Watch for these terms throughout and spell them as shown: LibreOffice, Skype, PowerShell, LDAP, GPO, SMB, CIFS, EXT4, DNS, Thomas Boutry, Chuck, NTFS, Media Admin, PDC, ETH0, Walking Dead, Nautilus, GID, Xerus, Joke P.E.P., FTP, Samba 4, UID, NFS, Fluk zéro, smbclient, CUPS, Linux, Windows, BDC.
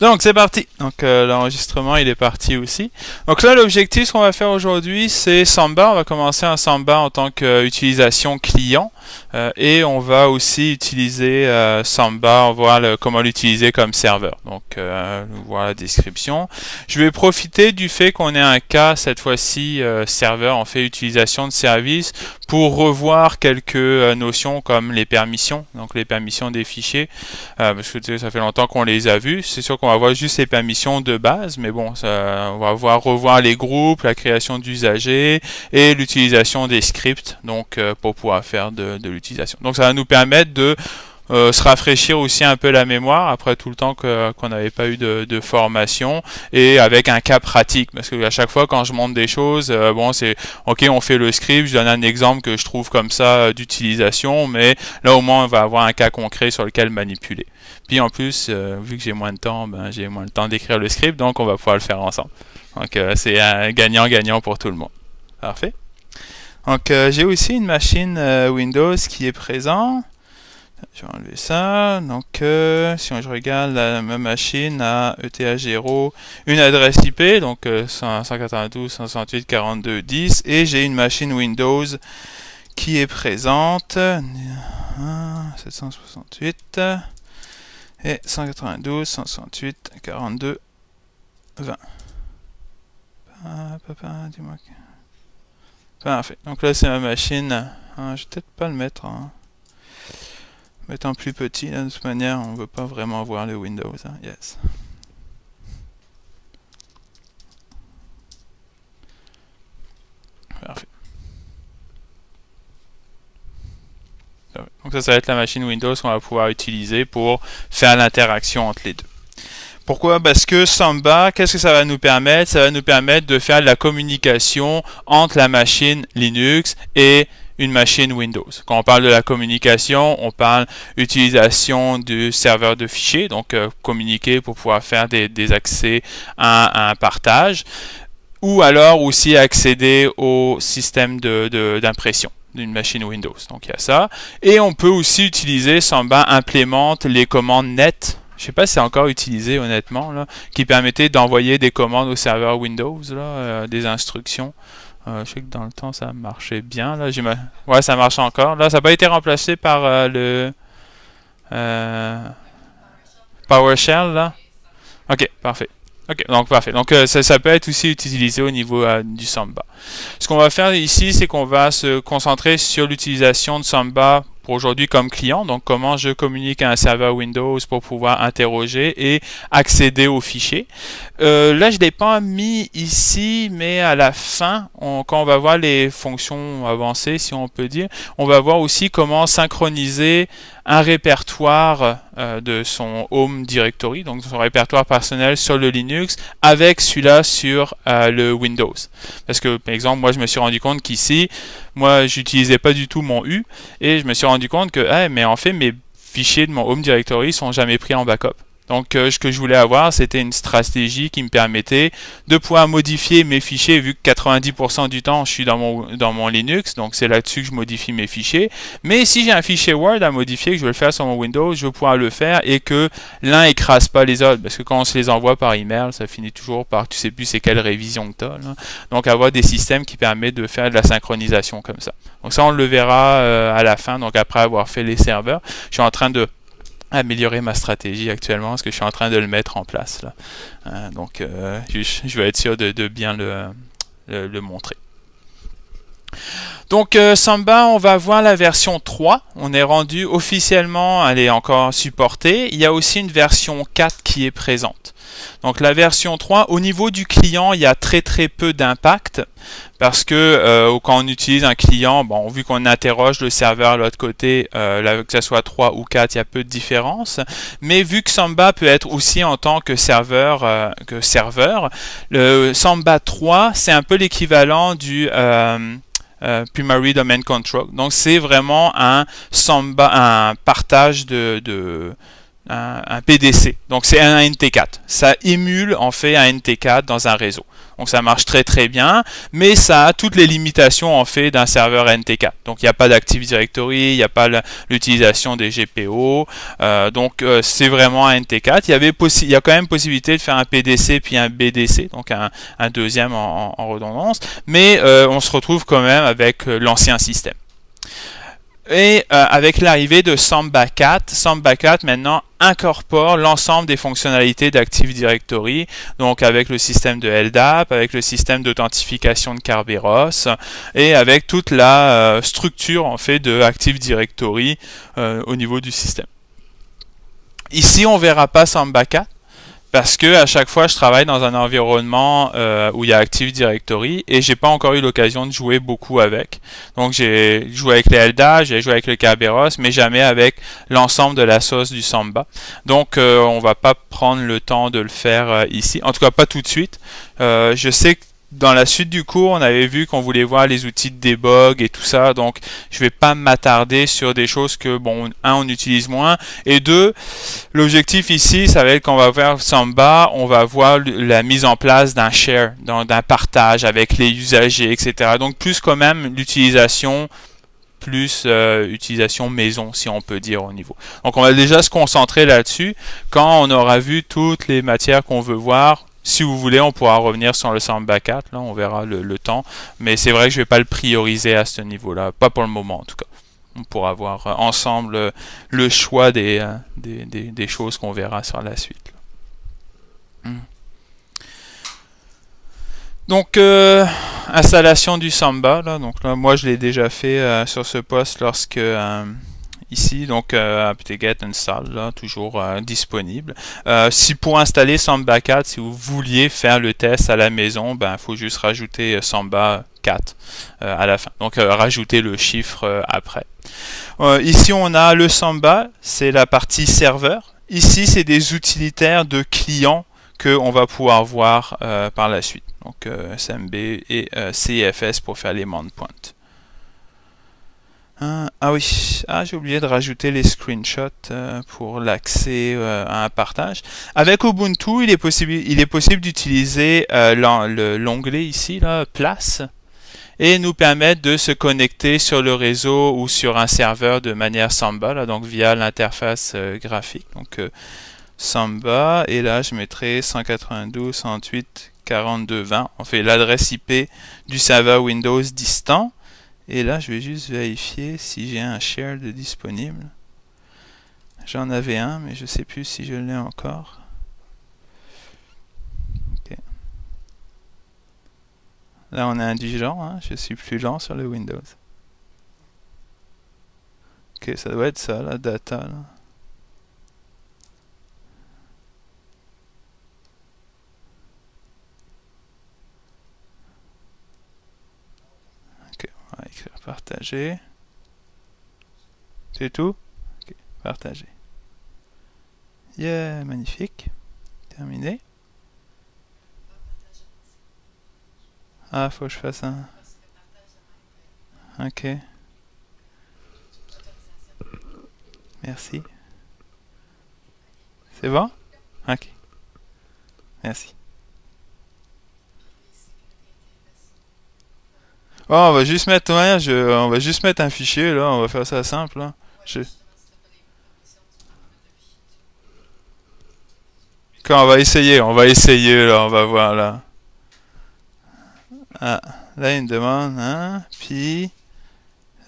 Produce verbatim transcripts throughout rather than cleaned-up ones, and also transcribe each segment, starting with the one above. Donc c'est parti. Donc euh, l'enregistrement il est parti aussi. Donc là l'objectif, ce qu'on va faire aujourd'hui, c'est Samba. On va commencer un Samba en tant qu'utilisation euh, client euh, et on va aussi utiliser euh, Samba. On voit le, comment l'utiliser comme serveur. Donc euh, voilà la description. Je vais profiter du fait qu'on ait un cas cette fois-ci euh, serveur, en fait utilisation de service, pour revoir quelques euh, notions comme les permissions. Donc les permissions des fichiers euh, parce que tu sais, ça fait longtemps qu'on les a vus. C'est sûr qu'on va voir juste les permissions de base, mais bon, ça, on va voir revoir les groupes, la création d'usagers et l'utilisation des scripts, donc euh, pour pouvoir faire de, de l'utilisation. Donc ça va nous permettre de euh, se rafraîchir aussi un peu la mémoire après tout le temps que, qu'on n'avait pas eu de, de formation, et avec un cas pratique, parce que à chaque fois quand je montre des choses, euh, bon c'est ok, on fait le script, je donne un exemple que je trouve comme ça d'utilisation, mais là au moins on va avoir un cas concret sur lequel manipuler. Puis en plus, euh, vu que j'ai moins de temps, ben, j'ai moins le temps d'écrire le script, donc on va pouvoir le faire ensemble. Donc euh, c'est un gagnant-gagnant pour tout le monde. Parfait. Donc euh, j'ai aussi une machine euh, Windows qui est présente. Je vais enlever ça. Donc euh, si je regarde la, ma machine à E T H zéro, une adresse I P, donc euh, cent quatre-vingt-douze point cent soixante-huit point quarante-deux point dix, et j'ai une machine Windows qui est présente. sept cent soixante-huit. Et cent quatre-vingt-douze, cent soixante-huit, quarante-deux, vingt. Dis-moi. Parfait. Donc là, c'est ma machine. Ah, je vais peut-être pas le mettre en mettant plus petit. Là, de toute manière, on ne veut pas vraiment voir le Windows. Hein. Yes. Parfait. Donc ça, ça va être la machine Windows qu'on va pouvoir utiliser pour faire l'interaction entre les deux. Pourquoi? Parce que Samba, qu'est-ce que ça va nous permettre? Ça va nous permettre de faire de la communication entre la machine Linux et une machine Windows. Quand on parle de la communication, on parle utilisation du serveur de fichiers, donc euh, communiquer pour pouvoir faire des, des accès à, à un partage, ou alors aussi accéder au système de, d'impression d'une machine Windows. Donc il y a ça. Et on peut aussi utiliser Samba implémente les commandes net. Je sais pas si c'est encore utilisé honnêtement, là, qui permettait d'envoyer des commandes au serveur Windows, là, euh, des instructions. Euh, je sais que dans le temps ça marchait bien. Là, ma... ouais, ça marche encore. Là, ça n'a pas été remplacé par euh, le euh... PowerShell là. Ok, parfait. Ok, donc parfait. Donc euh, ça, ça peut être aussi utilisé au niveau euh, du Samba. Ce qu'on va faire ici, c'est qu'on va se concentrer sur l'utilisation de Samba pour aujourd'hui comme client. Donc comment je communique à un serveur Windows pour pouvoir interroger et accéder aux fichiers. Euh, là, je ne l'ai pas mis ici, mais à la fin, on, quand on va voir les fonctions avancées, si on peut dire, on va voir aussi comment synchroniser un répertoire euh, de son home directory, donc son répertoire personnel sur le Linux, avec celui-là sur euh, le Windows. Parce que, par exemple, moi je me suis rendu compte qu'ici, moi j'utilisais pas du tout mon U, et je me suis rendu compte que, hey, mais en fait, mes fichiers de mon home directory sont jamais pris en backup. Donc euh, ce que je voulais avoir, c'était une stratégie qui me permettait de pouvoir modifier mes fichiers, vu que quatre-vingt-dix pour cent du temps je suis dans mon, dans mon Linux, donc c'est là-dessus que je modifie mes fichiers. Mais si j'ai un fichier Word à modifier, que je veux le faire sur mon Windows, je veux pouvoir le faire et que l'un écrase pas les autres, parce que quand on se les envoie par email, ça finit toujours par tu sais plus c'est quelle révision que tu as. Là. Donc avoir des systèmes qui permettent de faire de la synchronisation comme ça. Donc ça on le verra euh, à la fin, donc après avoir fait les serveurs. Je suis en train de améliorer ma stratégie actuellement parce que je suis en train de le mettre en place là. Euh, donc euh, je, je vais être sûr de, de bien le, le, le montrer. Donc euh, Samba, on va voir la version trois, on est rendu officiellement, elle est encore supportée, il y a aussi une version quatre qui est présente. Donc la version trois, au niveau du client, il y a très très peu d'impact, parce que euh, quand on utilise un client, bon, vu qu'on interroge le serveur à l'autre côté, euh, là, que ce soit trois ou quatre, il y a peu de différence, mais vu que Samba peut être aussi en tant que serveur, euh, que serveur le Samba trois, c'est un peu l'équivalent du... Euh, Uh, primary domain control. Donc c'est vraiment un Samba, un partage de, de, un, un P D C. Donc c'est un N T quatre. Ça émule en fait un N T quatre dans un réseau. Donc ça marche très très bien, mais ça a toutes les limitations en fait d'un serveur N T quatre. Donc il n'y a pas d'Active Directory, il n'y a pas l'utilisation des G P O, euh, donc euh, c'est vraiment un N T quatre. Il y avait possi- il y a quand même possibilité de faire un P D C puis un B D C, donc un, un deuxième en, en, en redondance, mais euh, on se retrouve quand même avec euh, l'ancien système. Et euh, avec l'arrivée de Samba quatre, Samba quatre maintenant incorpore l'ensemble des fonctionnalités d'Active Directory, donc avec le système de L D A P, avec le système d'authentification de Kerberos et avec toute la euh, structure en fait de Active Directory euh, au niveau du système. Ici, on ne verra pas Samba quatre. Parce que à chaque fois je travaille dans un environnement euh, où il y a Active Directory et j'ai pas encore eu l'occasion de jouer beaucoup avec. Donc j'ai joué avec les L D A P, j'ai joué avec le Kerberos, mais jamais avec l'ensemble de la sauce du Samba. Donc euh, on va pas prendre le temps de le faire euh, ici, en tout cas pas tout de suite. Euh, je sais que dans la suite du cours, on avait vu qu'on voulait voir les outils de debug et tout ça, donc je ne vais pas m'attarder sur des choses que, bon, un, on utilise moins, et deux, l'objectif ici, ça va être qu'on va voir Samba, on va voir la mise en place d'un share, d'un partage avec les usagers, et cetera. Donc plus quand même l'utilisation, plus euh, utilisation maison, si on peut dire au niveau. Donc on va déjà se concentrer là-dessus, quand on aura vu toutes les matières qu'on veut voir. Si vous voulez, on pourra revenir sur le Samba quatre, là, on verra le, le temps. Mais c'est vrai que je ne vais pas le prioriser à ce niveau-là, pas pour le moment en tout cas. On pourra voir ensemble le choix des, des, des, des choses qu'on verra sur la suite. Là. Donc, euh, installation du Samba, là. Donc là, moi je l'ai déjà fait euh, sur ce poste lorsque... Euh, ici, donc euh, apt-get install, là, toujours euh, disponible. Euh, si pour installer Samba quatre, si vous vouliez faire le test à la maison, ben, faut juste rajouter Samba quatre euh, à la fin. Donc euh, rajouter le chiffre euh, après. Euh, ici, on a le Samba, c'est la partie serveur. Ici, c'est des utilitaires de clients que on va pouvoir voir euh, par la suite. Donc euh, S M B et euh, C I F S pour faire les command points. Ah oui, ah, j'ai oublié de rajouter les screenshots euh, pour l'accès euh, à un partage. Avec Ubuntu, il est possible, il est possible d'utiliser euh, l'onglet ici, là, place, et nous permettre de se connecter sur le réseau ou sur un serveur de manière Samba, là, donc via l'interface euh, graphique. Donc euh, Samba, et là je mettrai cent quatre-vingt-douze cent huit quarante-deux vingt, on fait l'adresse I P du serveur Windows distant. Et là, je vais juste vérifier si j'ai un share de disponible. J'en avais un, mais je ne sais plus si je l'ai encore. Okay. Là, on est indulgent, hein? Je suis plus lent sur le Windows. Ok, ça doit être ça, la data. Là. Partager. C'est tout? Ok, partager. Yeah, magnifique. Terminé. Ah, faut que je fasse un... Ok. Merci. C'est bon? Ok. Merci. Oh, on va juste mettre, ouais, je, on va juste mettre un fichier là, on va faire ça simple. Hein. Je... Quand on va essayer, on va essayer là, on va voir là. Ah, là il me demande, hein, puis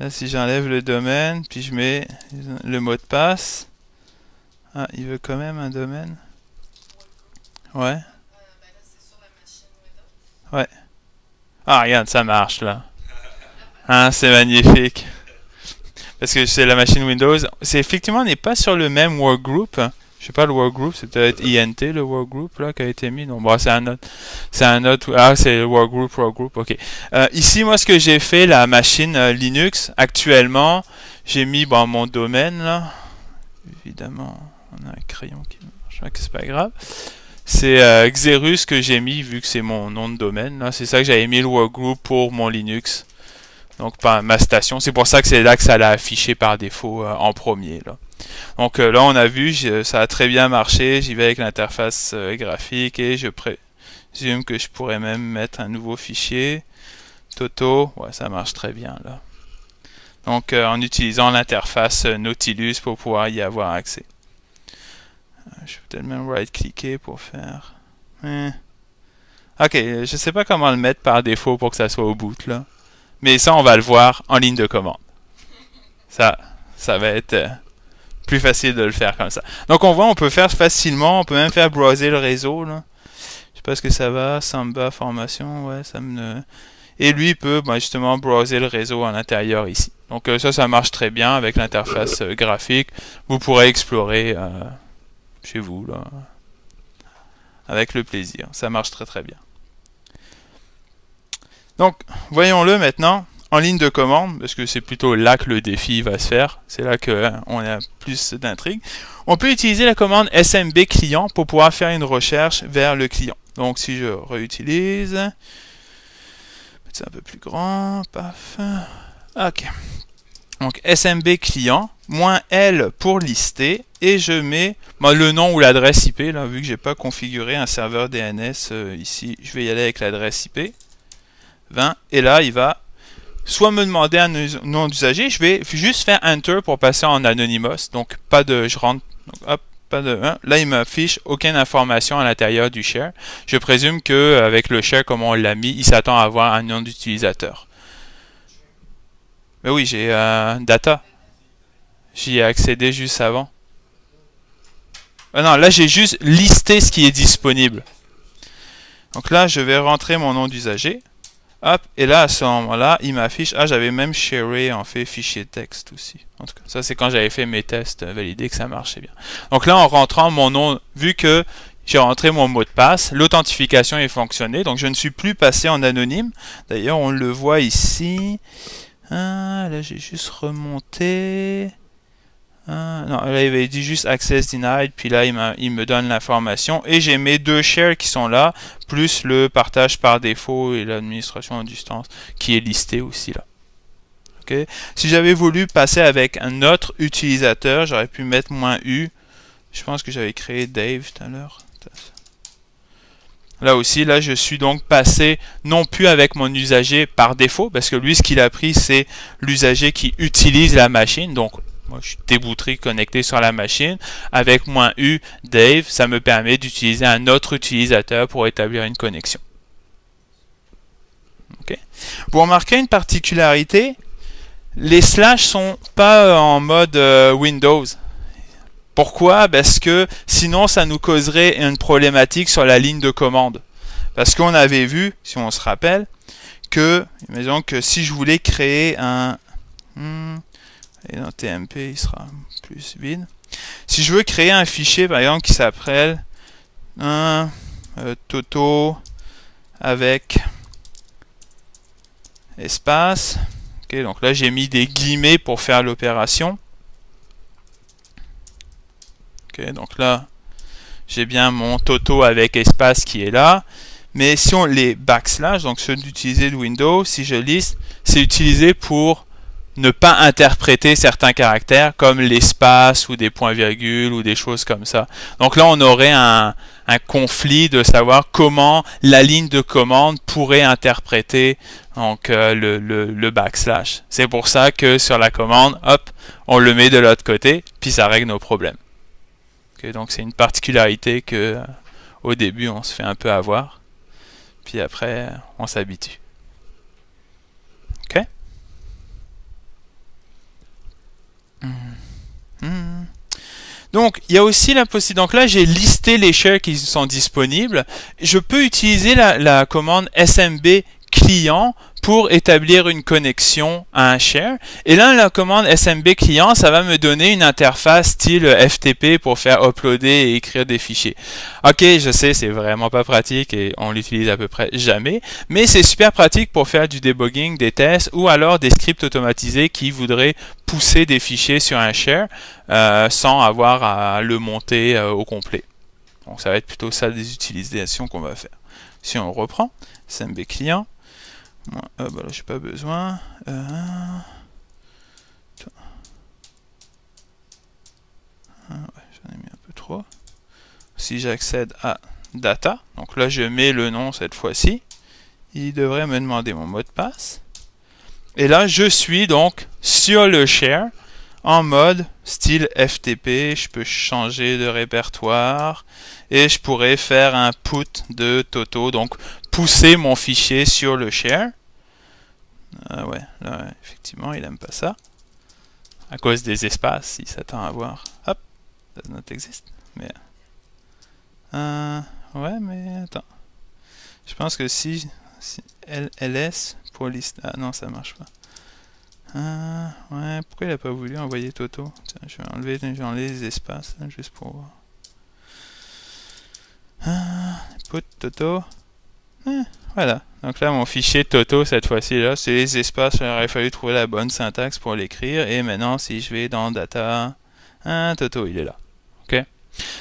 là si j'enlève le domaine, puis je mets le mot de passe. Ah, il veut quand même un domaine. Ouais. Ouais. Ah, regarde, ça marche, là. Hein, c'est magnifique. Parce que c'est la machine Windows. C'est effectivement, on n'est pas sur le même workgroup. Je sais pas, le workgroup, c'est peut-être I N T, le workgroup, là, qui a été mis. Non, bon, c'est un autre. C'est un autre. Ah, c'est le workgroup, workgroup, ok. Euh, ici, moi, ce que j'ai fait, la machine euh, Linux, actuellement, j'ai mis, bon, mon domaine, là. Évidemment, on a un crayon qui marche, c'est pas grave. C'est euh, Xerus que j'ai mis vu que c'est mon nom de domaine. C'est ça que j'avais mis le workgroup pour mon Linux. Donc par ma station, c'est pour ça que c'est là que ça l'a affiché par défaut euh, en premier là. Donc euh, là on a vu, ça a très bien marché, j'y vais avec l'interface euh, graphique et je présume que je pourrais même mettre un nouveau fichier. Toto, ouais, ça marche très bien là. Donc euh, en utilisant l'interface euh, Nautilus pour pouvoir y avoir accès. Euh, je vais peut-être même right-cliquer pour faire... Eh. Ok, je sais pas comment le mettre par défaut pour que ça soit au boot là. Mais ça on va le voir en ligne de commande. Ça, ça va être... Euh, plus facile de le faire comme ça. Donc on voit, on peut faire facilement, on peut même faire browser le réseau là. Je sais pas ce que ça va, Samba formation, ouais, ça me... Et lui peut bah, justement browser le réseau à l'intérieur ici. Donc euh, ça, ça marche très bien avec l'interface euh, graphique. Vous pourrez explorer euh, chez vous là, avec le plaisir. Ça marche très très bien. Donc voyons-le maintenant. En ligne de commande, parce que c'est plutôt là que le défi va se faire, c'est là qu'on a plus d'intrigue. On peut utiliser la commande smbclient pour pouvoir faire une recherche vers le client. Donc si je réutilise, mettre ça un peu plus grand, paf, ok. Donc smbclient, moins L pour lister, et je mets bah, le nom ou l'adresse I P, là, vu que j'ai pas configuré un serveur D N S euh, ici, je vais y aller avec l'adresse I P, vingt, et là il va soit me demander un nom d'usager, je vais juste faire Enter pour passer en Anonymous, donc pas de, je rentre, donc hop, pas de, hein, là il m'affiche aucune information à l'intérieur du share. Je présume que avec le share comme on l'a mis, il s'attend à avoir un nom d'utilisateur. Mais oui, j'ai euh, data, j'y ai accédé juste avant. Ah non, là j'ai juste listé ce qui est disponible. Donc là je vais rentrer mon nom d'usager. Hop, et là à ce moment-là, il m'affiche. Ah, j'avais même sharé en fait fichier texte aussi. En tout cas, ça c'est quand j'avais fait mes tests validés que ça marchait bien. Donc là, en rentrant mon nom, vu que j'ai rentré mon mot de passe, l'authentification est fonctionnée. Donc je ne suis plus passé en anonyme. D'ailleurs, on le voit ici. Ah, là, j'ai juste remonté. Ah, non, là, il avait dit juste Access Denied, puis là, il, il me donne l'information. Et j'ai mes deux shares qui sont là, plus le partage par défaut et l'administration à distance qui est listé aussi là. Okay. Si j'avais voulu passer avec un autre utilisateur, j'aurais pu mettre moins U. Je pense que j'avais créé Dave tout à l'heure. Là aussi, là, je suis donc passé non plus avec mon usager par défaut, parce que lui, ce qu'il a pris, c'est l'usager qui utilise la machine, donc... Moi, je suis déboutré connecté sur la machine. Avec moins U, Dave, ça me permet d'utiliser un autre utilisateur pour établir une connexion. Okay. Vous remarquez une particularité, les slash sont pas en mode euh, Windows. Pourquoi? Parce que sinon, ça nous causerait une problématique sur la ligne de commande. Parce qu'on avait vu, si on se rappelle, que, imaginons que si je voulais créer un... Hmm, et dans T M P, il sera plus vide. Si je veux créer un fichier, par exemple, qui s'appelle un euh, Toto avec espace. Okay, donc là, j'ai mis des guillemets pour faire l'opération. Okay, donc là, j'ai bien mon Toto avec espace qui est là. Mais si on les backslash, donc ceux d'utiliser de Windows, si je liste, c'est utilisé pour ne pas interpréter certains caractères comme l'espace ou des points-virgules ou des choses comme ça. Donc là, on aurait un, un conflit de savoir comment la ligne de commande pourrait interpréter donc, euh, le, le, le backslash. C'est pour ça que sur la commande, hop, on le met de l'autre côté, puis ça règle nos problèmes. Okay, donc c'est une particularité que euh, au début, on se fait un peu avoir, puis après, on s'habitue. Ok ? Donc il y a aussi la possibilité, donc là j'ai listé les shares qui sont disponibles, je peux utiliser la, la commande smbclient pour établir une connexion à un share, et là la commande smbclient ça va me donner une interface style F T P pour faire uploader et écrire des fichiers. Ok, je sais, c'est vraiment pas pratique et on l'utilise à peu près jamais, mais c'est super pratique pour faire du debugging, des tests ou alors des scripts automatisés qui voudraient pousser des fichiers sur un share euh, sans avoir à le monter euh, au complet. Donc ça va être plutôt ça des utilisations qu'on va faire. Si on reprend smbclient, Moi, ah bah là j'ai pas besoin. Euh... Ah ouais, j'en ai mis un peu trop. Si j'accède à data, donc là je mets le nom cette fois-ci, il devrait me demander mon mot de passe. Et là je suis donc sur le share en mode style F T P, je peux changer de répertoire et je pourrais faire un put de Toto, donc pousser mon fichier sur le share. Ah ouais, là effectivement il n'aime pas ça. À cause des espaces, il s'attend à voir. Hop, does not exist. Mais euh, ouais, mais attends. Je pense que si, si L L S pour liste. Ah non, ça marche pas. Euh, ouais, pourquoi il a pas voulu envoyer Toto? Tiens, je vais enlever, je vais enlever les espaces là, juste pour voir. Ah, put Toto. Eh, voilà. Donc là, mon fichier Toto cette fois-ci là, c'est les espaces. Il aurait fallu trouver la bonne syntaxe pour l'écrire. Et maintenant, si je vais dans Data, hein, Toto, il est là. Ok.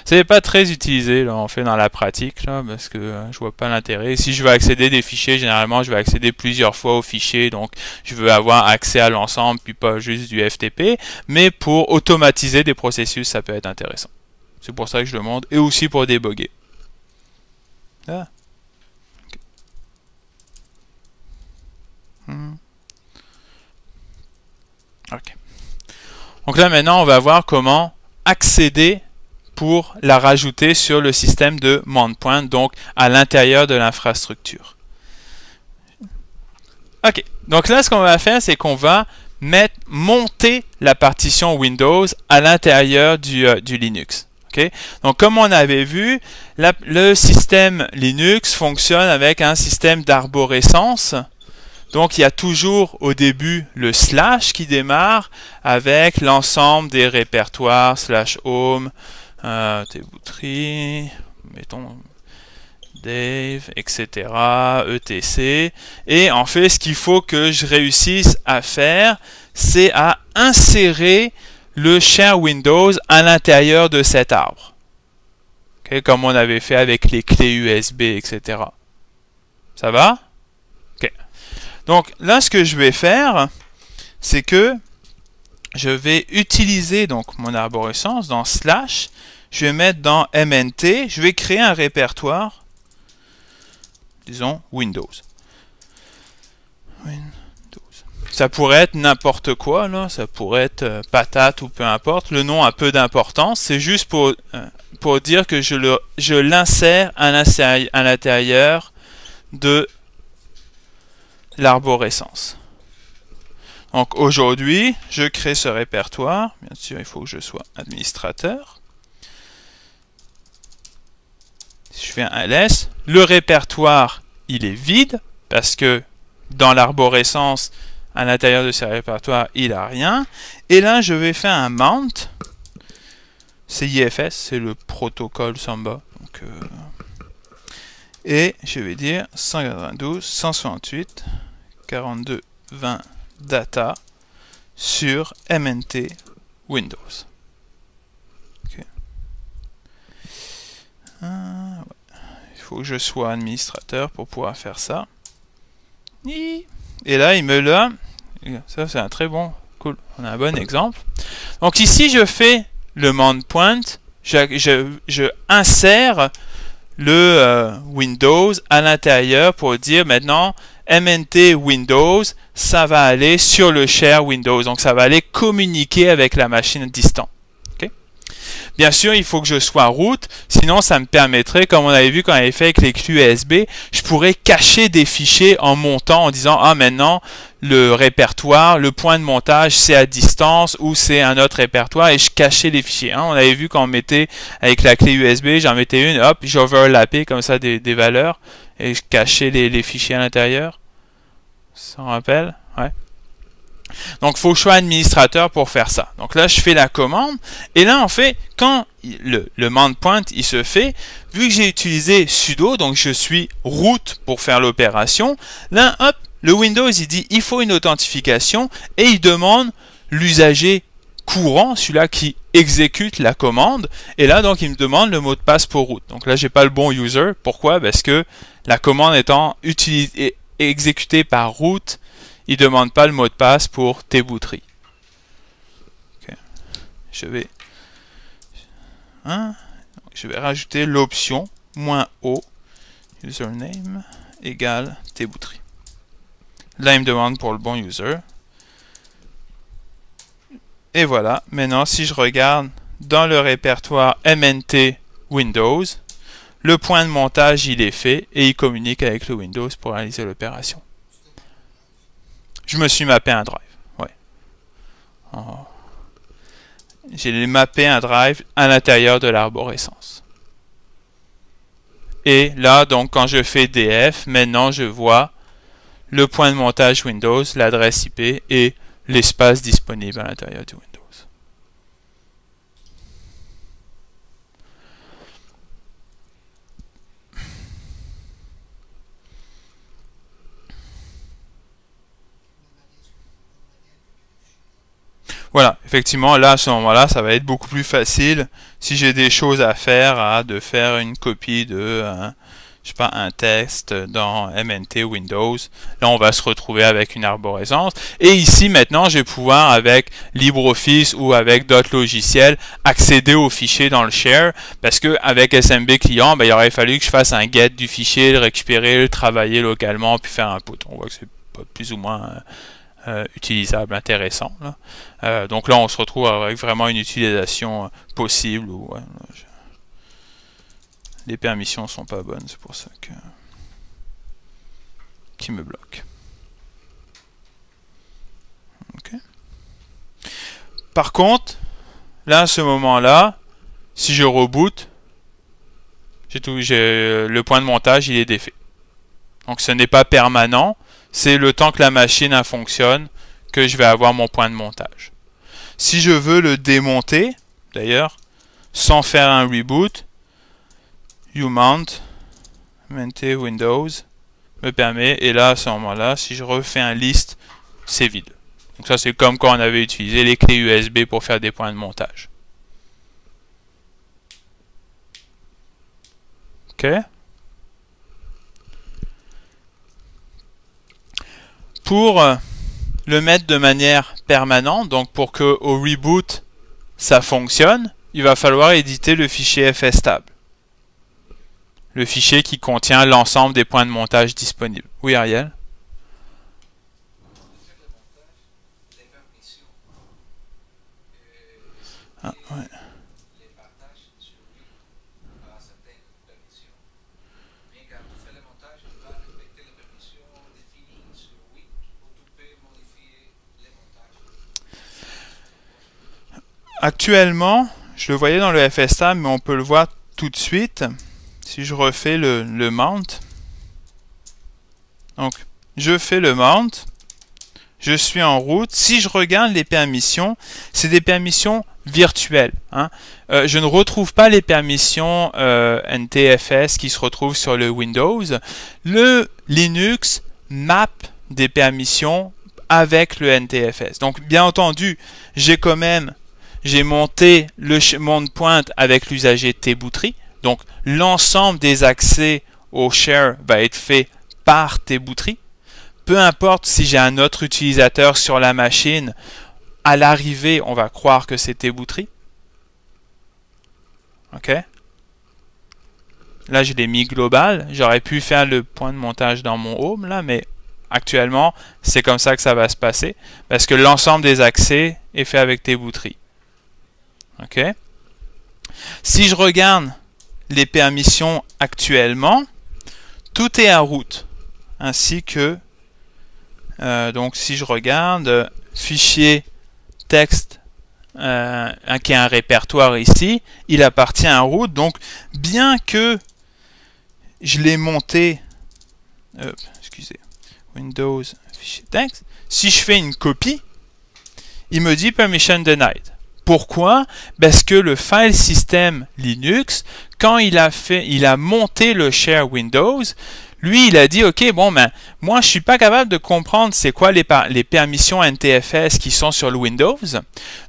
C'est pas très utilisé là, on fait dans la pratique là, parce que euh, je vois pas l'intérêt. Si je veux accéder des fichiers, généralement je vais accéder plusieurs fois aux fichiers, donc je veux avoir accès à l'ensemble puis pas juste du F T P, mais pour automatiser des processus ça peut être intéressant. C'est pour ça que je le montre, et aussi pour déboguer. Ah. Okay. Hmm. Ok. Donc là maintenant on va voir comment accéder pour la rajouter sur le système de endpoint, donc à l'intérieur de l'infrastructure. Ok, donc là ce qu'on va faire, c'est qu'on va mettre, monter la partition Windows à l'intérieur du, euh, du Linux. Okay? Donc comme on avait vu, la, le système Linux fonctionne avec un système d'arborescence. Donc il y a toujours au début le slash qui démarre avec l'ensemble des répertoires, slash home, Euh, Thomas Boutry, mettons Dave, et cetera, E T C. Et en fait, ce qu'il faut que je réussisse à faire, c'est à insérer le share Windows à l'intérieur de cet arbre. Okay, comme on avait fait avec les clés U S B, et cetera. Ça va? Ok. Donc là, ce que je vais faire, c'est que je vais utiliser donc mon arborescence dans slash. Je vais mettre dans M N T, je vais créer un répertoire, disons Windows. Windows. Ça pourrait être n'importe quoi, là. Ça pourrait être euh, patate ou peu importe. Le nom a peu d'importance, c'est juste pour, euh, pour dire que je le, je l'insère à l'intérieur de l'arborescence. Donc aujourd'hui, je crée ce répertoire. Bien sûr, il faut que je sois administrateur. Si je fais un L S, le répertoire, il est vide, parce que dans l'arborescence, à l'intérieur de ce répertoire, il n'a rien. Et là, je vais faire un mount. C I F S, c'est le protocole Samba. Donc, euh, et je vais dire cent quatre-vingt-douze, cent soixante-huit, quarante-deux, vingt. Data sur M N T Windows. Okay. Ah, ouais. Il faut que je sois administrateur pour pouvoir faire ça. Et là, il me l'a. Ça, c'est un très bon. Cool. On a un bon exemple. Donc ici, je fais le endpoint. Je, je, je insère le euh, Windows à l'intérieur pour dire maintenant M N T Windows, ça va aller sur le share Windows. Donc, ça va aller communiquer avec la machine distante. Okay? Bien sûr, il faut que je sois root. Sinon, ça me permettrait, comme on avait vu quand on avait fait avec les clés U S B, je pourrais cacher des fichiers en montant en disant « Ah, maintenant, le répertoire, le point de montage, c'est à distance ou c'est un autre répertoire. » Et je cachais les fichiers. Hein? On avait vu quand on mettait avec la clé U S B, j'en mettais une, hop, j'overlappais comme ça des, des valeurs. Et je cachais les, les fichiers à l'intérieur. Ça me rappelle? Ouais. Donc, il faut que je sois administrateur pour faire ça. Donc là, je fais la commande. Et là, en fait, quand le, le endpoint, il se fait, vu que j'ai utilisé sudo, donc je suis root pour faire l'opération, là, hop, le Windows, il dit, il faut une authentification et il demande l'usager courant, celui-là qui exécute la commande, et là donc il me demande le mot de passe pour root. Donc là j'ai pas le bon user. Pourquoi? Parce que la commande étant utilisée, exécuté par root, il ne demande pas le mot de passe pour Boutry. Okay. Je vais... Hein? Je vais rajouter l'option "-o", username, égale Boutry. Là, il me demande pour le bon user. Et voilà. Maintenant, si je regarde dans le répertoire M N T Windows, le point de montage, il est fait et il communique avec le Windows pour réaliser l'opération. Je me suis mappé un drive. Ouais. Oh. J'ai mappé un drive à l'intérieur de l'arborescence. Et là, donc, quand je fais D F, maintenant, je vois le point de montage Windows, l'adresse I P et l'espace disponible à l'intérieur du Windows. Voilà, effectivement, là, à ce moment-là, ça va être beaucoup plus facile, si j'ai des choses à faire, à, de faire une copie de, un, je sais pas, un texte dans M N T Windows. Là, on va se retrouver avec une arborescence. Et ici, maintenant, je vais pouvoir, avec LibreOffice ou avec d'autres logiciels, accéder aux fichiers dans le share, parce que avec S M B client, ben, il aurait fallu que je fasse un get du fichier, le récupérer, le travailler localement, puis faire un put. On voit que c'est pas plus ou moins... Euh, Euh, utilisable, intéressant. Là. Euh, donc là, on se retrouve avec vraiment une utilisation euh, possible. Où, ouais, là, je... Les permissions sont pas bonnes, c'est pour ça que qui me bloque. Okay. Par contre, là, à ce moment-là, si je reboot, j'ai tout, j'ai le point de montage, il est défait. Donc, ce n'est pas permanent. C'est le temps que la machine fonctionne que je vais avoir mon point de montage. Si je veux le démonter, d'ailleurs, sans faire un reboot, umount, mount Windows, me permet, et là, à ce moment-là, si je refais un list, c'est vide. Donc ça, c'est comme quand on avait utilisé les clés U S B pour faire des points de montage. OK. Pour le mettre de manière permanente, donc pour que au reboot ça fonctionne, il va falloir éditer le fichier fstab, le fichier qui contient l'ensemble des points de montage disponibles. Oui, Ariel? Ah, ouais. Actuellement, je le voyais dans le fstab, mais on peut le voir tout de suite. Si je refais le, le mount, donc je fais le mount, je suis en route. Si je regarde les permissions, c'est des permissions virtuelles. Hein. Euh, je ne retrouve pas les permissions euh, N T F S qui se retrouvent sur le Windows. Le Linux map des permissions avec le N T F S. Donc, bien entendu, j'ai quand même... J'ai monté le chemin de pointe avec l'usager Boutry. Donc, l'ensemble des accès au share va être fait par Boutry. Peu importe si j'ai un autre utilisateur sur la machine, à l'arrivée, on va croire que c'est Boutry. OK. Là, je l'ai mis global. J'aurais pu faire le point de montage dans mon home, là, mais actuellement, c'est comme ça que ça va se passer. Parce que l'ensemble des accès est fait avec Boutry. OK. Si je regarde les permissions actuellement, tout est à route, ainsi que euh, donc si je regarde euh, fichier texte euh, qui a un répertoire ici, il appartient à route. Donc bien que je l'ai monté, euh, excusez, Windows fichier texte, si je fais une copie, il me dit permission denied. Pourquoi? Parce que le file system Linux, quand il a fait, il a monté le share Windows, lui il a dit ok, bon ben moi je suis pas capable de comprendre c'est quoi les, les permissions N T F S qui sont sur le Windows.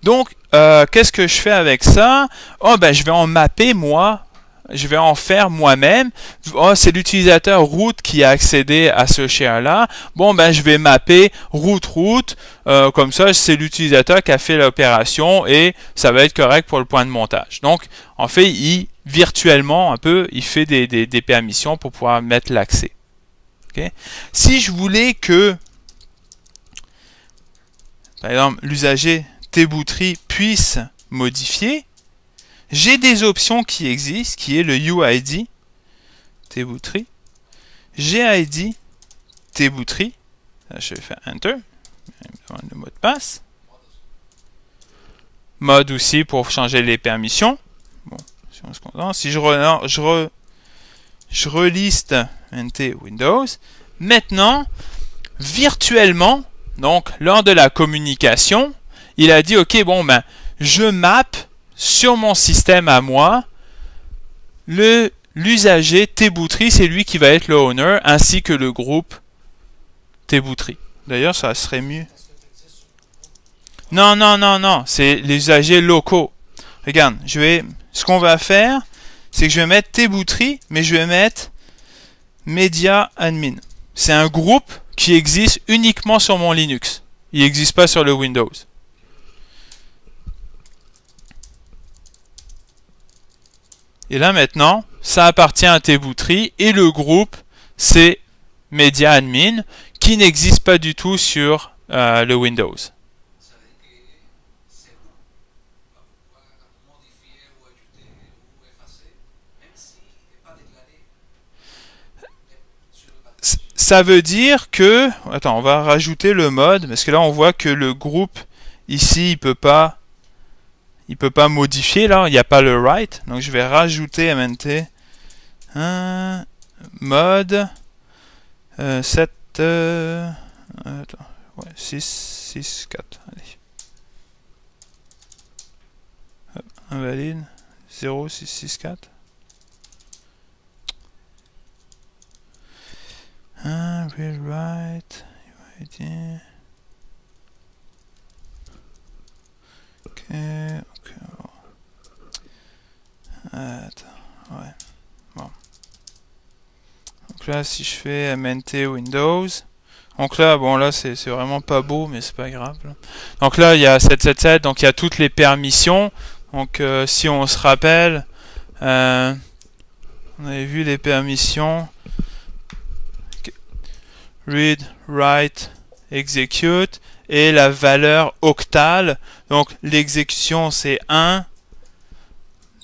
Donc euh, qu'est-ce que je fais avec ça? Oh ben je vais en mapper moi je vais en faire moi-même. Oh, c'est l'utilisateur root qui a accédé à ce share-là. Bon, ben, je vais mapper root root. Euh, comme ça, c'est l'utilisateur qui a fait l'opération et ça va être correct pour le point de montage. Donc, en fait, il, virtuellement, un peu, il fait des, des, des permissions pour pouvoir mettre l'accès. Okay? Si je voulais que, par exemple, l'usager Boutry puisse modifier, j'ai des options qui existent, qui est le U I D Boutry, G I D Boutry. Je vais faire Enter, le mot de passe, mode aussi pour changer les permissions. Bon, si on se contente, si je, re, je, re, je reliste N T Windows, maintenant virtuellement, donc lors de la communication, il a dit, ok, bon, ben, je mappe sur mon système à moi, le l'usager Boutry, c'est lui qui va être le owner, ainsi que le groupe Boutry. D'ailleurs, ça serait mieux. Non, non, non, non, c'est les usagers locaux. Regarde, je vais, ce qu'on va faire, c'est que je vais mettre Boutry, mais je vais mettre Media Admin. C'est un groupe qui existe uniquement sur mon Linux. Il n'existe pas sur le Windows. Et là maintenant, ça appartient à Boutry et le groupe, c'est Media Admin, qui n'existe pas du tout sur euh, le Windows. Ça veut dire que, attends, on va rajouter le mode, parce que là on voit que le groupe ici, il peut pas. Il ne peut pas modifier là, il n'y a pas le write. Donc je vais rajouter M N T un mode euh, sept, euh, attends, ouais, six, six, quatre. Allez. Hop, invalide, zéro, six, six, quatre. un, read write, U I D. Okay, okay, bon. Attends, ouais. Bon. Donc là, si je fais M N T Windows, donc là, bon, là, c'est vraiment pas beau, mais c'est pas grave. Là. Donc là, il y a sept sept sept, donc il y a toutes les permissions. Donc euh, si on se rappelle, euh, on avait vu les permissions. Okay. Read, write, execute. Et la valeur octale, donc l'exécution c'est un,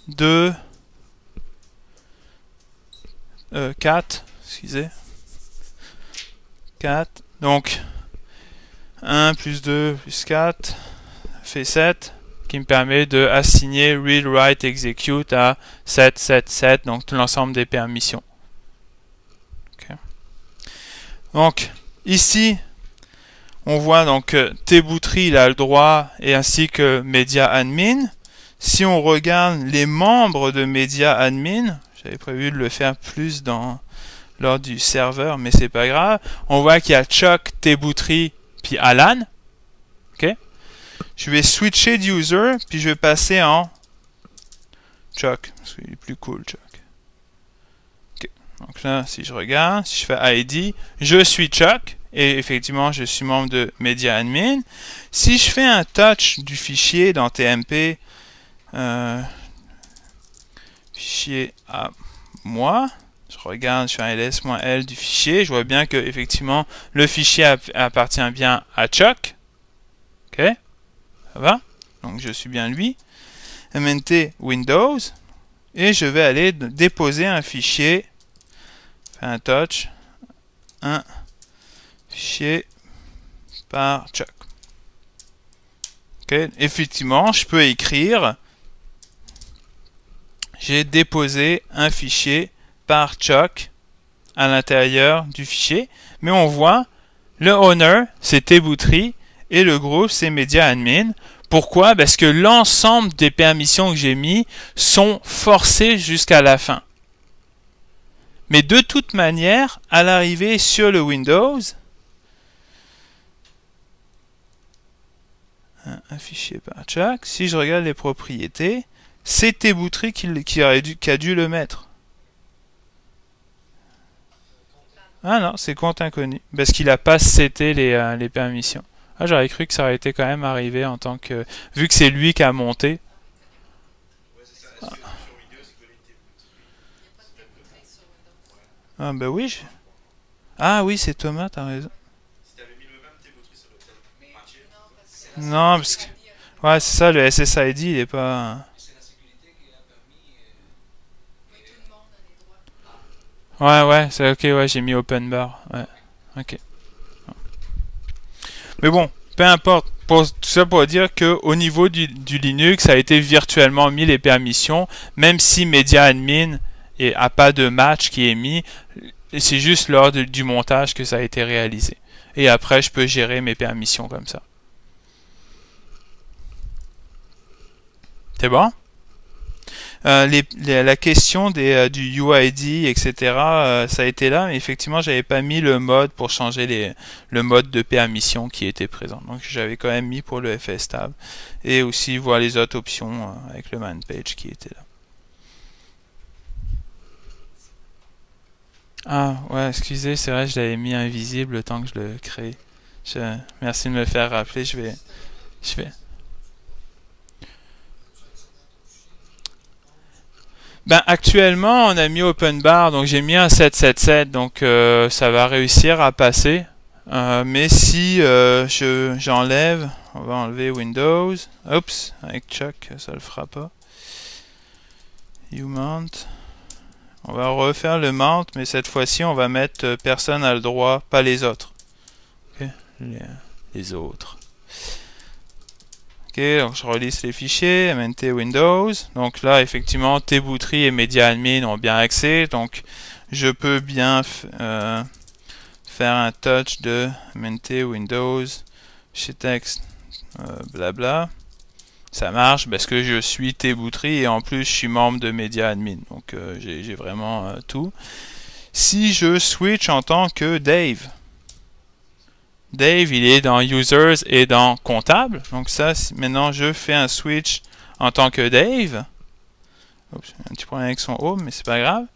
deux, quatre, excusez, quatre, donc un plus deux plus quatre, fait sept, qui me permet de assigner read, write, execute à sept, sept, sept, donc l'ensemble des permissions. Okay. Donc ici, on voit donc Boutry, il a le droit, et ainsi que Media Admin. Si on regarde les membres de Media Admin, j'avais prévu de le faire plus dans lors du serveur, mais c'est pas grave. On voit qu'il y a Chuck, Boutry, puis Alan. Ok. Je vais switcher d'user, puis je vais passer en Chuck, parce qu'il est plus cool, Chuck. Okay. Donc là, si je regarde, si je fais I D, je suis Chuck. Et effectivement, je suis membre de Media Admin. Si je fais un touch du fichier dans T M P, euh, fichier à moi, je regarde, je fais un L S L du fichier, je vois bien que effectivement le fichier app appartient bien à Chuck. Ok, ça va. Donc je suis bien lui. M N T Windows. Et je vais aller déposer un fichier, faire un touch, un fichier par Chuck. Okay. Effectivement, je peux écrire j'ai déposé un fichier par Chuck à l'intérieur du fichier, mais on voit le owner c'est Boutry et le groupe c'est Media Admin. Pourquoi? Parce que l'ensemble des permissions que j'ai mis sont forcées jusqu'à la fin. Mais de toute manière, à l'arrivée sur le Windows, un fichier par Chuck. Si je regarde les propriétés, C'était Boutry qui, qui, a dû, qui a dû le mettre. Ah non, c'est compte inconnu. Parce qu'il a pas cété les, euh, les permissions. Ah, j'aurais cru que ça aurait été quand même arrivé en tant que... Vu que c'est lui qui a monté. Ah, ah bah oui. Je... Ah oui, c'est Thomas, t'as raison. Non, parce que... Ouais, c'est ça, le S S I D, il est pas... Ouais, ouais, c'est ok, ouais, j'ai mis open bar. Ouais, ok. Mais bon, peu importe. Pour, tout ça pour dire qu'au niveau du, du Linux, ça a été virtuellement mis les permissions, même si Media Admin n'a pas de match qui est mis. C'est juste lors de, du montage que ça a été réalisé. Et après, je peux gérer mes permissions comme ça. C'est bon? Euh, les, les, la question des, euh, du U I D, et cetera, euh, ça a été là, mais effectivement, j'avais pas mis le mode pour changer les, le mode de permission qui était présent. Donc, j'avais quand même mis pour le fstab. Et aussi, voir les autres options euh, avec le man page qui était là. Ah, ouais, excusez, c'est vrai, je l'avais mis invisible le temps que je le crée. Je, merci de me faire rappeler, je vais... Je vais Ben, actuellement, on a mis open bar, donc j'ai mis un sept sept sept, donc euh, ça va réussir à passer. Euh, mais si euh, je j'enlève, on va enlever Windows. Oups, avec Chuck, ça le fera pas. You mount. On va refaire le mount, mais cette fois-ci, on va mettre euh, personne a le droit, pas les autres. Okay. Les, les autres. Ok, donc je relisse les fichiers, M N T Windows. Donc là, effectivement, Boutry et Media Admin ont bien accès. Donc, je peux bien euh, faire un touch de M N T Windows chez texte, euh, blabla. Ça marche parce que je suis Boutry et en plus, je suis membre de Media Admin. Donc, euh, j'ai vraiment euh, tout. Si je switch en tant que Dave... Dave, il est dans Users et dans Comptable. Donc ça, maintenant, je fais un switch en tant que Dave. Oups, un petit problème avec son home, mais c'est pas grave.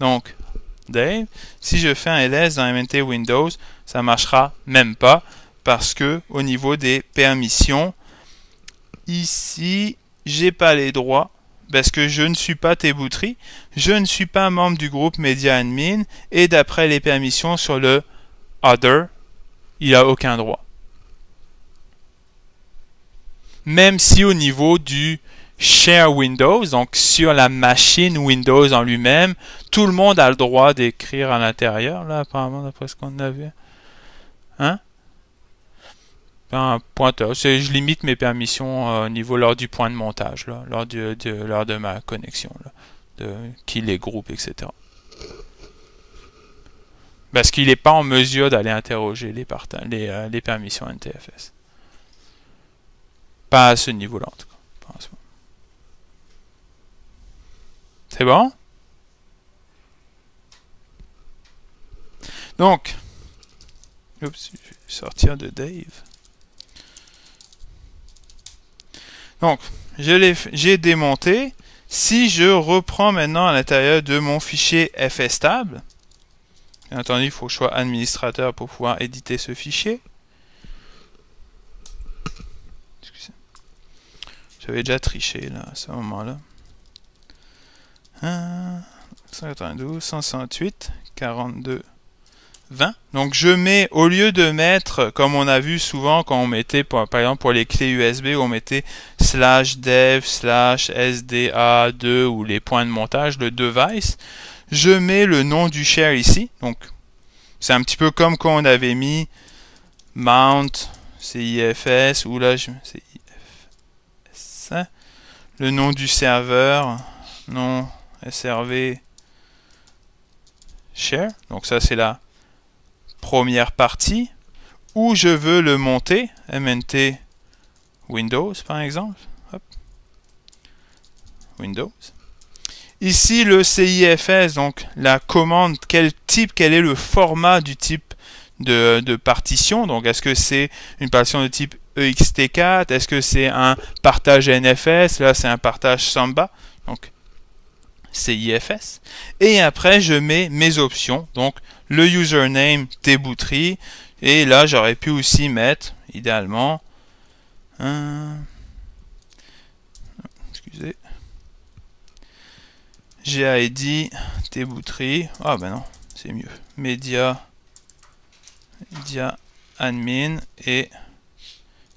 Donc, Dave, si je fais un L S dans M N T Windows, ça marchera même pas parce que au niveau des permissions, ici, j'ai pas les droits parce que je ne suis pas Boutry, je ne suis pas membre du groupe Media Admin et d'après les permissions sur le Other, il n'a aucun droit. Même si au niveau du Share Windows, donc sur la machine Windows en lui-même, tout le monde a le droit d'écrire à l'intérieur, là, apparemment, d'après ce qu'on a vu. Hein? Un pointeur. Je limite mes permissions euh, au niveau lors du point de montage, là, lors, du, de, lors de ma connexion, là, de qui les groupe, et cetera. Parce qu'il n'est pas en mesure d'aller interroger les, les, euh, les permissions N T F S. Pas à ce niveau-là, en tout cas. C'est bon? Donc, oups, je vais sortir de Dave. Donc, j'ai démonté. Si je reprends maintenant à l'intérieur de mon fichier fstab, bien entendu, il faut que je sois administrateur pour pouvoir éditer ce fichier. Excusez. J'avais déjà triché là, à ce moment-là. cent quatre-vingt-douze, cent soixante-huit, quarante-deux, vingt. Donc je mets, au lieu de mettre, comme on a vu souvent quand on mettait, pour, par exemple pour les clés U S B, on mettait slash dev, slash S D A deux ou les points de montage, le device. Je mets le nom du share ici, donc c'est un petit peu comme quand on avait mis mount C I F S ou là je C I F S, le nom du serveur, nom S R V share, donc ça c'est la première partie où je veux le monter, M N T Windows par exemple, hop. Windows. Ici, le C I F S, donc la commande, quel type, quel est le format du type de, de partition. Donc, est-ce que c'est une partition de type E X T quatre? Est-ce que c'est un partage N F S? Là, c'est un partage Samba, donc C I F S. Et après, je mets mes options, donc le username Boutry. Et là, j'aurais pu aussi mettre, idéalement, un... excusez, G I D Boutry. Ah ben non, c'est mieux. Media, Media Admin et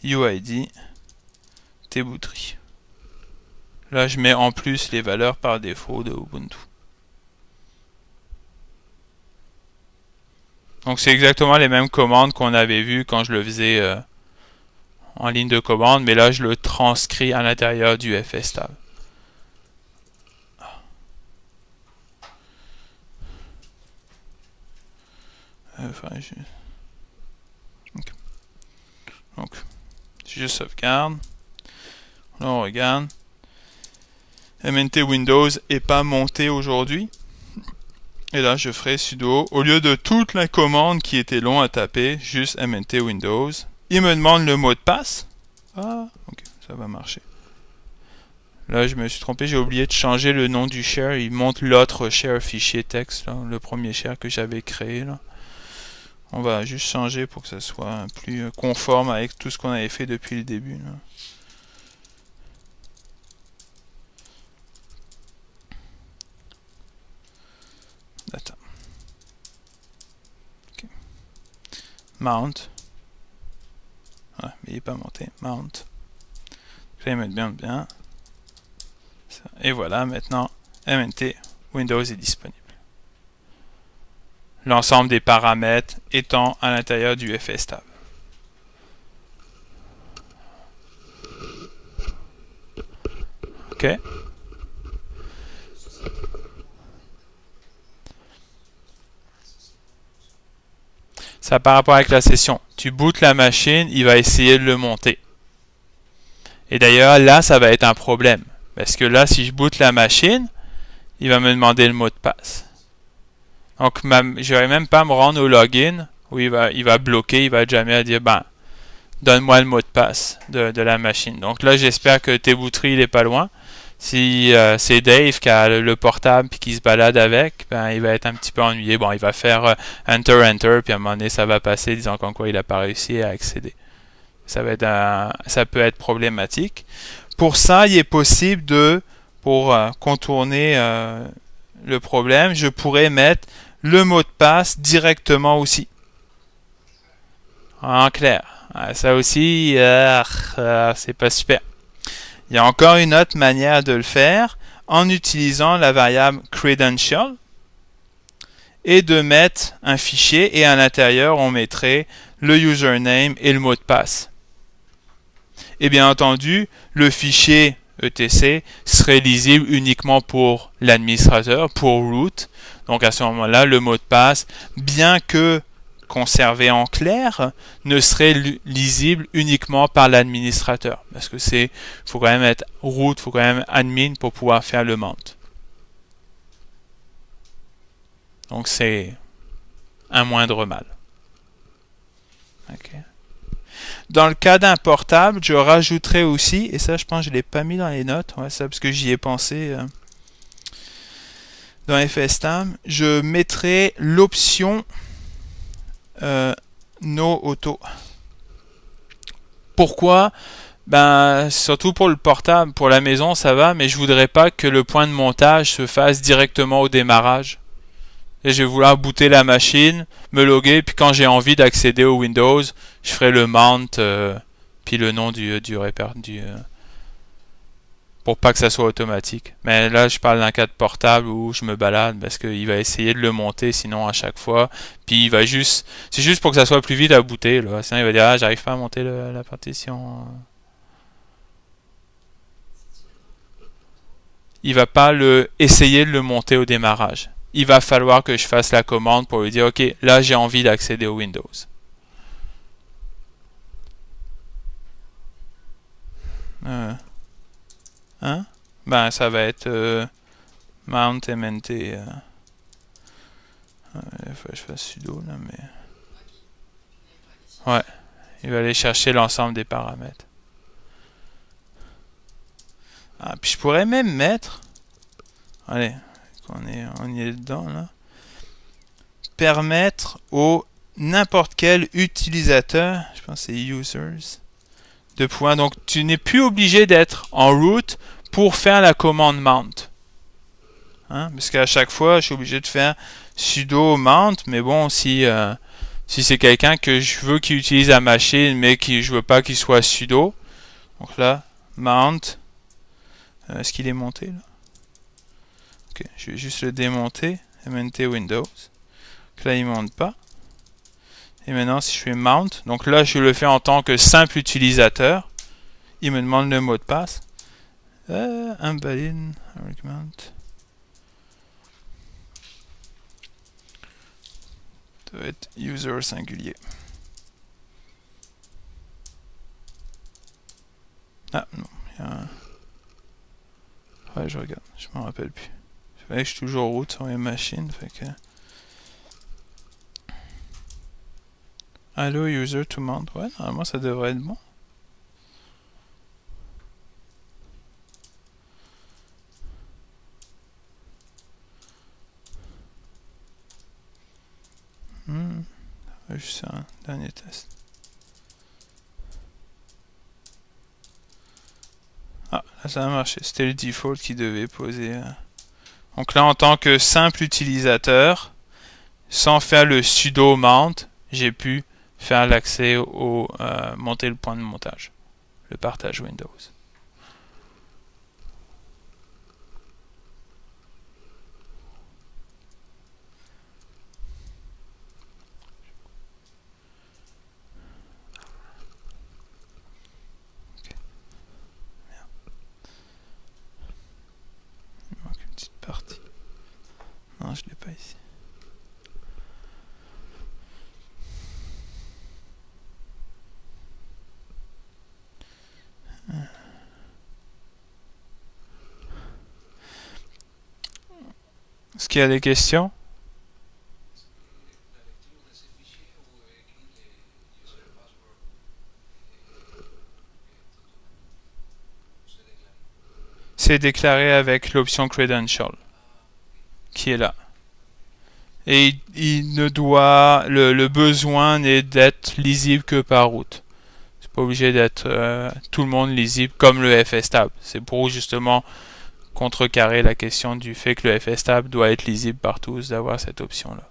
U I D Boutry. Là, je mets en plus les valeurs par défaut de Ubuntu. Donc c'est exactement les mêmes commandes qu'on avait vues quand je le faisais euh, en ligne de commande, mais là je le transcris à l'intérieur du fstab. Enfin, je... okay. Donc, je sauvegarde. Là on regarde. M N T Windows n'est pas monté aujourd'hui. Et là, je ferai sudo, au lieu de toute la commande qui était long à taper, juste M N T Windows. Il me demande le mot de passe. Ah, ok, ça va marcher. Là, je me suis trompé, j'ai oublié de changer le nom du share. Il monte l'autre share fichier texte, là, le premier share que j'avais créé. Là. On va juste changer pour que ça soit plus conforme avec tout ce qu'on avait fait depuis le début. Là. Attends. Okay. Mount. Ouais, mais il n'est pas monté. Mount. Je vais mettre bien, bien. Ça. Et voilà, maintenant, M N T Windows est disponible. L'ensemble des paramètres étant à l'intérieur du fstab. Ok. Ça par rapport avec la session. Tu bootes la machine, il va essayer de le monter. Et d'ailleurs, là, ça va être un problème. Parce que là, si je boote la machine, il va me demander le mot de passe. Donc, ma, je ne vais même pas me rendre au login où il va, il va bloquer, il va jamais dire, ben, donne-moi le mot de passe de, de la machine. Donc là, j'espère que Boutry, il n'est pas loin. Si euh, c'est Dave qui a le, le portable et qui se balade avec, ben, il va être un petit peu ennuyé. Bon, il va faire euh, Enter, Enter, puis à un moment donné, ça va passer disant qu'en quoi il n'a pas réussi à accéder. Ça va être un, ça peut être problématique. Pour ça, il est possible de, pour euh, contourner euh, le problème, je pourrais mettre le mot de passe directement aussi. En clair. Ça aussi, euh, euh, c'est pas super. Il y a encore une autre manière de le faire en utilisant la variable credential et de mettre un fichier et à l'intérieur on mettrait le username et le mot de passe. Et bien entendu, le fichier E T C serait lisible uniquement pour l'administrateur, pour root. Donc à ce moment-là, le mot de passe, bien que conservé en clair, ne serait lisible uniquement par l'administrateur. Parce que c'est, faut quand même être root, faut quand même admin pour pouvoir faire le mount. Donc c'est un moindre mal. Okay. Dans le cas d'un portable, je rajouterai aussi, et ça je pense que je ne l'ai pas mis dans les notes, ouais, ça parce que j'y ai pensé euh, dans fstab, je mettrai l'option Euh, no auto. Pourquoi? Ben, surtout pour le portable, pour la maison ça va, mais je voudrais pas que le point de montage se fasse directement au démarrage. Et je vais vouloir booter la machine, me loguer, puis quand j'ai envie d'accéder au Windows, je ferai le mount, euh, puis le nom du, du répertoire, du, euh, pour pas que ça soit automatique. Mais là je parle d'un cas de portable où je me balade parce qu'il va essayer de le monter sinon à chaque fois, puis il va juste, c'est juste pour que ça soit plus vite à booter là. Sinon il va dire ah j'arrive pas à monter le, la partition. Il va pas le essayer de le monter au démarrage, il va falloir que je fasse la commande pour lui dire ok là j'ai envie d'accéder au Windows. euh. Hein? Ben ça va être euh, mount mnt. Euh. Il faut que je fasse sudo là, mais ouais, Il va aller chercher l'ensemble des paramètres. Ah, puis je pourrais même mettre... Allez, on est, on y est dedans, là. Permettre au n'importe quel utilisateur, je pense que c'est users, de pouvoir... Donc, tu n'es plus obligé d'être en route pour faire la commande mount. Hein? Parce qu'à chaque fois, je suis obligé de faire sudo mount, mais bon, si... Euh, Si c'est quelqu'un que je veux qu'il utilise la machine, mais qui je veux pas qu'il soit sudo. Donc là, mount. Euh, Est-ce qu'il est monté là? Ok, je vais juste le démonter. M N T Windows. Donc là, il ne monte pas. Et maintenant, si je fais mount, donc là, je le fais en tant que simple utilisateur. Il me demande le mot de passe. Euh, invalid argument. Ça doit être user singulier. Ah non, il y a un... Ouais, je regarde, je m'en rappelle plus. C'est vrai que je suis toujours en route sur mes machines, fait que... Allow user to mount. Ouais, normalement ça devrait être bon. Hmm. Juste un dernier test. Ah, là, ça a marché. C'était le default qui devait poser. Euh. Donc là, en tant que simple utilisateur, sans faire le sudo mount, j'ai pu faire l'accès au euh, monter le point de montage, le partage Windows. Partie. Non, je l'ai pas ici. Est-ce qu'il y a des questions? Déclaré avec l'option credential qui est là, et il, il ne doit le, le besoin n'est d'être lisible que par route. C'est pas obligé d'être euh, tout le monde lisible comme le fstab. C'est pour justement contrecarrer la question du fait que le fstab doit être lisible par tous, d'avoir cette option là.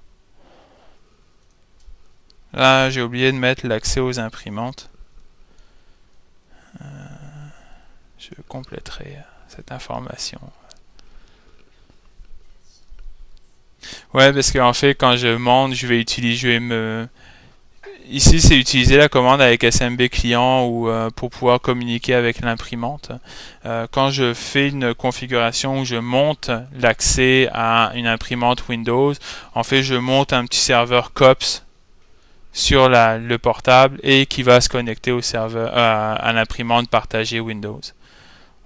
Là, j'ai oublié de mettre l'accès aux imprimantes. Euh, je compléterai cette information. Ouais, parce qu'en fait, quand je monte, je vais utiliser, je vais me... Ici, c'est utiliser la commande avec S M B client ou euh, pour pouvoir communiquer avec l'imprimante. Euh, quand je fais une configuration où je monte l'accès à une imprimante Windows, en fait, je monte un petit serveur C U P S sur la, le portable et qui va se connecter au serveur euh, à l'imprimante partagée Windows.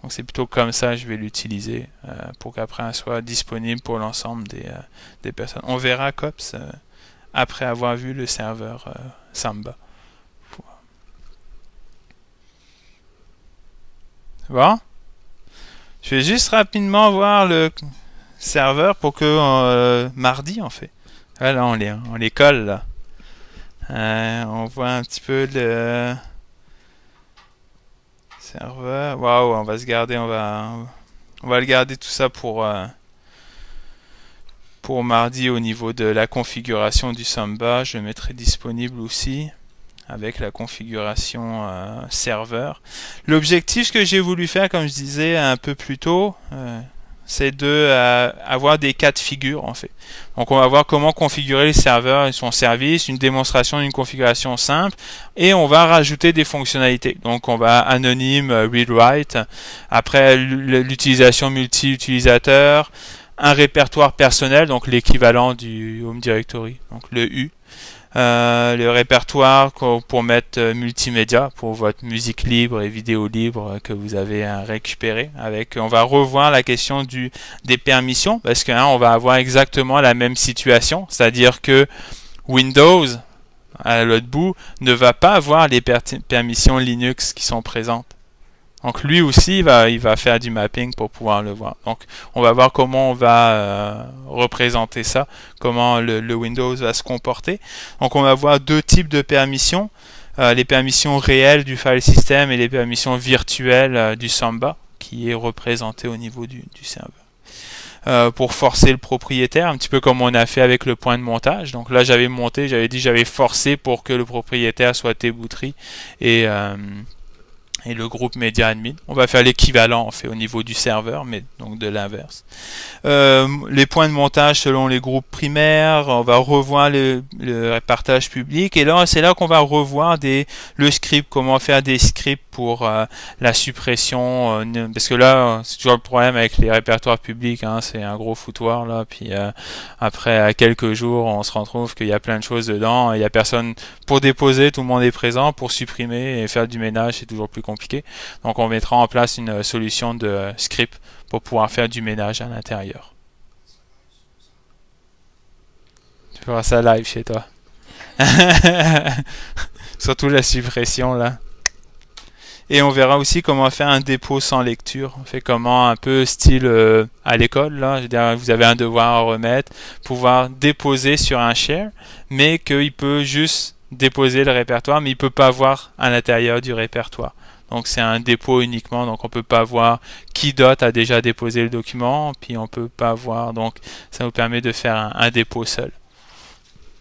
Donc c'est plutôt comme ça que je vais l'utiliser, euh, pour qu'après elle soit disponible pour l'ensemble des, euh, des personnes. On verra C O P S euh, après avoir vu le serveur euh, Samba. Bon. Je vais juste rapidement voir le serveur pour que euh, mardi on fait. Ah, là on les, on les colle là. Euh, on voit un petit peu le... serveur, waouh, on va se garder, on va, on va le garder tout ça pour euh, pour mardi au niveau de la configuration du Samba. Je le mettrai disponible aussi avec la configuration euh, serveur. L'objectif que j'ai voulu faire, comme je disais un peu plus tôt, euh, c'est de euh, avoir des cas de figure en fait. Donc on va voir comment configurer le serveur et son service, une démonstration d'une configuration simple, et on va rajouter des fonctionnalités. Donc on va anonyme, read-write, après l'utilisation multi-utilisateur, un répertoire personnel, donc l'équivalent du Home Directory, donc le U. Euh, le répertoire pour mettre euh, multimédia, pour votre musique libre et vidéo libre euh, que vous avez à récupérer. Avec, on va revoir la question du, des permissions, parce que hein, on va avoir exactement la même situation, c'est-à-dire que Windows à l'autre bout, ne va pas avoir les per permissions Linux qui sont présentes. Donc lui aussi, il va, il va faire du mapping pour pouvoir le voir. Donc on va voir comment on va euh, représenter ça, comment le, le Windows va se comporter. Donc on va voir deux types de permissions, euh, les permissions réelles du file system et les permissions virtuelles euh, du Samba, qui est représenté au niveau du, du serveur. Euh, pour forcer le propriétaire, un petit peu comme on a fait avec le point de montage. Donc là j'avais monté, j'avais dit j'avais forcé pour que le propriétaire soit Boutry et... Euh, et le groupe Media Admin. On va faire l'équivalent en fait au niveau du serveur, mais donc de l'inverse. Euh, les points de montage selon les groupes primaires, on va revoir le, le partage public, et là c'est là qu'on va revoir des, le script, comment faire des scripts pour euh, la suppression, euh, parce que là c'est toujours le problème avec les répertoires publics, hein, c'est un gros foutoir là, puis euh, après à quelques jours on se retrouve qu'il y a plein de choses dedans, il n'y a personne pour déposer, tout le monde est présent, pour supprimer et faire du ménage c'est toujours plus compliqué. Compliqué. Donc on mettra en place une solution de script pour pouvoir faire du ménage à l'intérieur. Tu feras ça live chez toi. Surtout la suppression là. Et on verra aussi comment faire un dépôt sans lecture. On fait comment un peu style euh, à l'école là. Je veux dire, vous avez un devoir à remettre, pouvoir déposer sur un share, mais qu'il peut juste déposer le répertoire, mais il peut pas voir à l'intérieur du répertoire. Donc c'est un dépôt uniquement, donc on peut pas voir qui dot a déjà déposé le document, puis on peut pas voir, donc ça nous permet de faire un, un dépôt seul.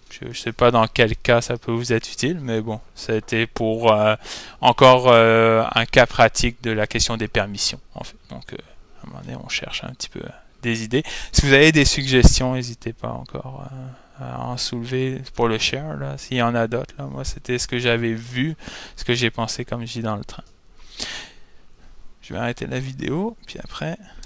Je ne sais pas dans quel cas ça peut vous être utile, mais bon, c'était pour euh, encore euh, un cas pratique de la question des permissions, en fait. Donc euh, à un moment donné, on cherche un petit peu euh, des idées. Si vous avez des suggestions, n'hésitez pas encore euh, à en soulever pour le share, là, s'il y en a d'autres. Moi, c'était ce que j'avais vu, ce que j'ai pensé, comme je dis dans le train. Je vais arrêter la vidéo, puis après...